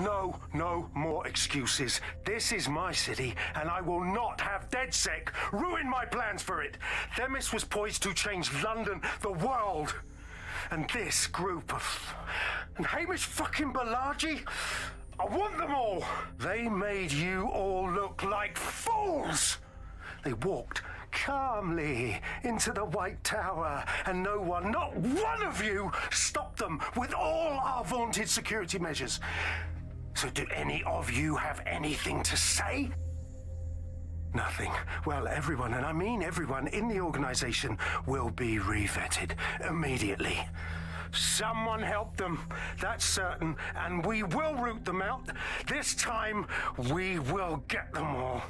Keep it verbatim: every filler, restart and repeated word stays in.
No, no more excuses. This is my city, and I will not have DedSec ruin my plans for it. Themis was poised to change London, the world. And this group of... and Hamish fucking Balaji? I want them all! They made you all look like fools! They walked calmly into the White Tower, and no one, not one of you, stopped them with all our vaunted security measures. So do any of you have anything to say? Nothing. Well, everyone, and I mean everyone in the organization, will be revetted immediately. Someone help them, that's certain, and we will root them out. This time, we will get them all.